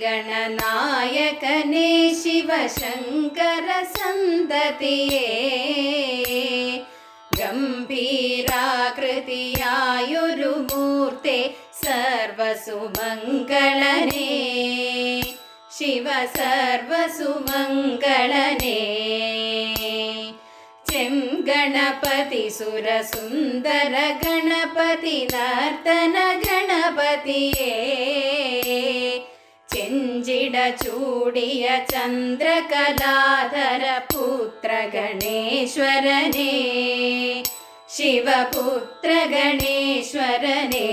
गणनायकने शिवशंकर संततिये गंभीराकृतियायुरुमूर्ते सर्वसुमंगलने शिव सर्वसुमंगलने चिं गणपति सुर सुंदर गणपति नर्तन गणपतिये चिंजिड चूडिय चंद्रकलाधर पुत्र गणेश्वरने शिवपुत्र गणेश्वरने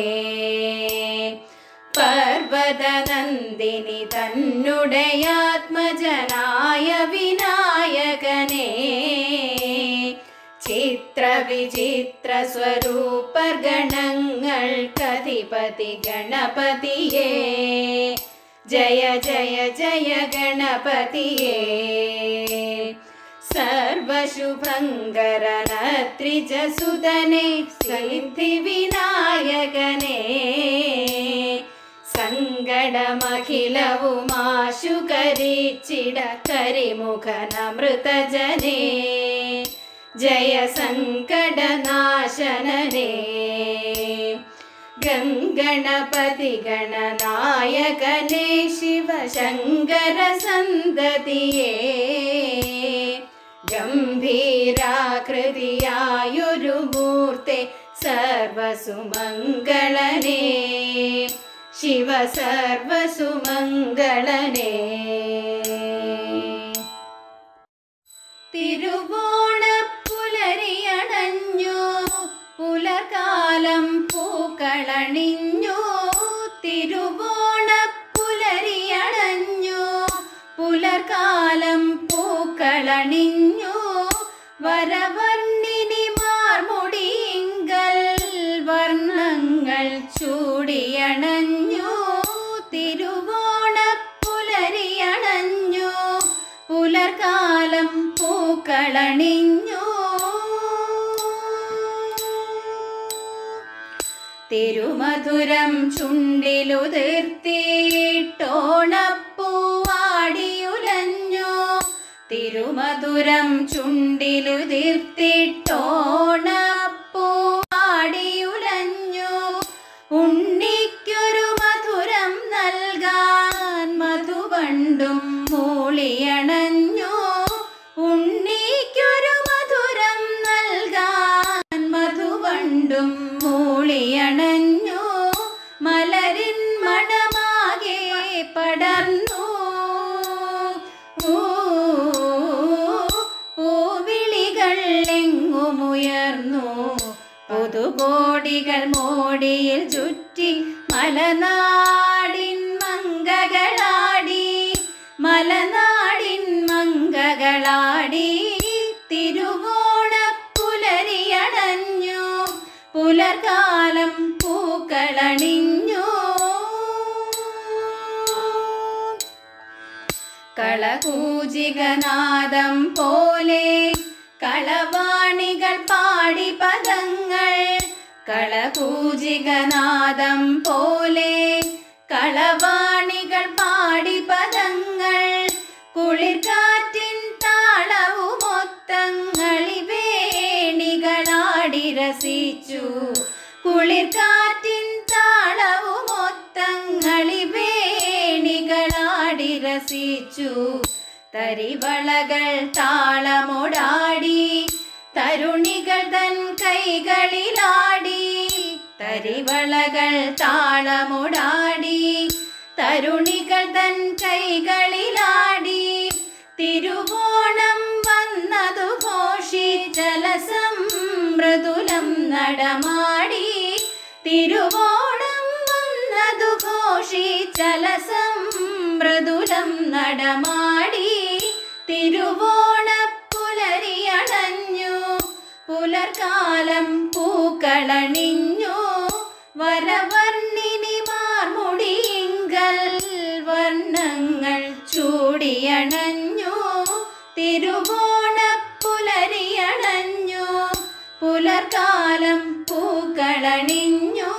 पर्वत नंदिनी तन्नुडयात्मजनाय विनायकने चित्र विचित्र स्वरूप गणंगल कधिपति गणपतिये जय जय जय गणपतिये सर्वशुभंकर त्रिजसुदने सिद्धि विनायकने संगडमखिलवु माशुकरीचिड करिमुखन मृतजने जय संकटनाशनने गणपति गणनायकने शिवशंकर संततिये गंभीराकृतियायुरुमूर्ते सर्वसुमंगलने शिव सर्वसुमंगलने तिरुवोण पुलरियणञ्ञो पुलकालं पूक्कळणिञ्ञो तिरुवोण पुलरियणञ्ञो पुलकालं पूक्कळणिञ्ञो वरवर्णिनि मार्मुडियिङ्गल वर्णंगल चूडियणञ्ञो तिरुवोण पुलरियणञ्ञो पुलर्कालं पूक्कळणिञ्ञो तिरुमधुरं चुण्डिलुदिर्तीट्टोणपूवाडियुलञ्ञो तिरुमधुरं चुण्डिलुदिर्तीट्टोणपूवाडियुलञ्ञो उण्णिक्कोरु मधुरं नल्गान मधुवण्डुं मूलियणञ्ञो उण्णिक्कोरु मधुरं नल्गान मधुवण्डुं മൂളിയണഞ്ഞു മലരിൻ മണമാകെ പടർന്നു പൂവിളികൾ എങ്ങുമുയർന്നു പുതുകോടികൾ മോടിയിൽ ചുറ്റി മലനാടിൻ മംഗകളാടി തിരുവോണ പുലരിയണഞ്ഞു പുലർകാലം പൂക്കളണിഞ്ഞു കളകൂജികനാദം പോലെ കളവാണികൾ പാടി പദങ്ങൾ കളകൂജികനാദം പോലെ കളവാണികൾ പാടി പദങ്ങൾ കുളിർകാറ്റിൻ താളവുമൊത്തങ്ങളിവേ ിച്ചു കുളിർകാറ്റിൻ താളവും ഒത്തങ്ങളി വേണികളാടി രസിച്ചു തരിവളകൾ താളമോടാടി തരുണികൾ തൻ കൈകളിലാടി തരിവളകൾ താളമോടാടി തരുണികൾ തൻ കൈകളിലാടി തിരുവോണം വന്നതു ഘോഷിച്ചലസം മൃദുലം നടമാടി തിരുവോണം വന്നതു ഘോഷിച്ചലസം മൃദുലം നടമാടി തിരുവോണ പുലരിയണഞ്ഞു പുലർകാലം പൂക്കളണിഞ്ഞു വരവർണ്ണിനി മാർമുടിയിങ്കൽ വർണ്ണങ്ങൾ ചൂടിയണഞ്ഞു തിരുവോണ പുലരിയണഞ്ഞു പുലർകാലം പൂക്കളണിഞ്ഞു